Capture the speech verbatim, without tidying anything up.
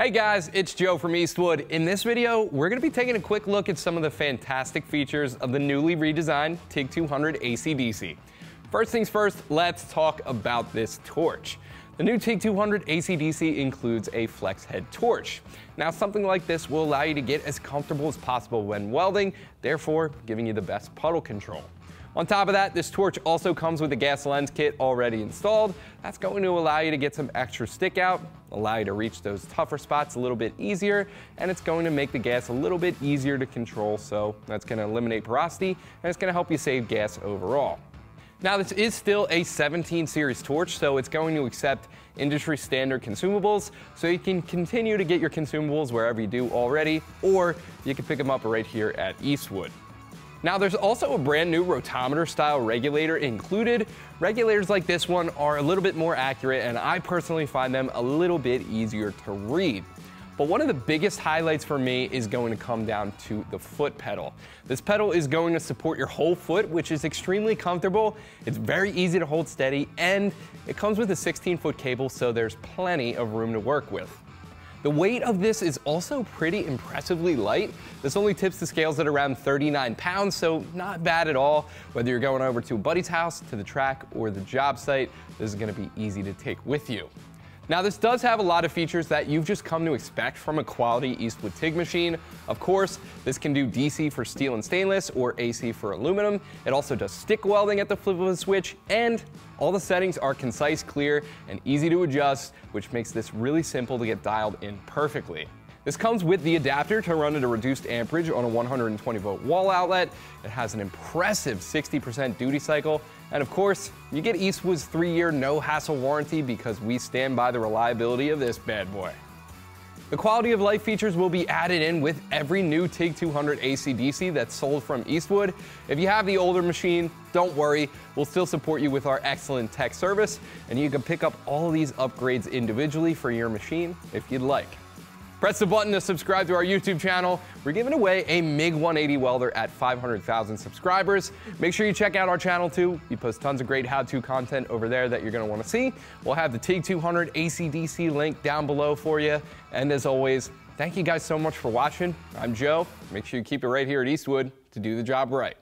Hey guys, it's Joe from Eastwood. In this video, we're gonna be taking a quick look at some of the fantastic features of the newly redesigned TIG two hundred A C D C. First things first, let's talk about this torch. The new TIG two hundred A C D C includes a flex head torch. Now, something like this will allow you to get as comfortable as possible when welding, therefore giving you the best puddle control. On top of that, this torch also comes with a gas lens kit already installed. That's going to allow you to get some extra stick out, allow you to reach those tougher spots a little bit easier, and it's going to make the gas a little bit easier to control, so that's going to eliminate porosity, and it's going to help you save gas overall. Now, this is still a seventeen series torch, so it's going to accept industry standard consumables, so you can continue to get your consumables wherever you do already, or you can pick them up right here at Eastwood. Now, there's also a brand new rotometer style regulator included. Regulators like this one are a little bit more accurate, and I personally find them a little bit easier to read. But one of the biggest highlights for me is going to come down to the foot pedal. This pedal is going to support your whole foot, which is extremely comfortable. It's very easy to hold steady, and it comes with a sixteen foot cable, so there's plenty of room to work with. The weight of this is also pretty impressively light. This only tips the scales at around thirty-nine pounds, so not bad at all. Whether you're going over to a buddy's house, to the track, or the job site, this is gonna be easy to take with you. Now, this does have a lot of features that you've just come to expect from a quality Eastwood TIG machine. Of course, this can do D C for steel and stainless, or A C for aluminum. It also does stick welding at the flip of a switch, and all the settings are concise, clear, and easy to adjust, which makes this really simple to get dialed in perfectly. This comes with the adapter to run at a reduced amperage on a one hundred twenty volt wall outlet. It has an impressive sixty percent duty cycle. And of course, you get Eastwood's three year no-hassle warranty because we stand by the reliability of this bad boy. The quality of life features will be added in with every new TIG two hundred A C D C that's sold from Eastwood. If you have the older machine, don't worry, we'll still support you with our excellent tech service, and you can pick up all these upgrades individually for your machine if you'd like. Press the button to subscribe to our YouTube channel. We're giving away a MIG one eighty welder at five hundred thousand subscribers. Make sure you check out our channel too. We post tons of great how-to content over there that you're gonna wanna see. We'll have the TIG two hundred A C D C link down below for you. And as always, thank you guys so much for watching. I'm Joe. Make sure you keep it right here at Eastwood to do the job right.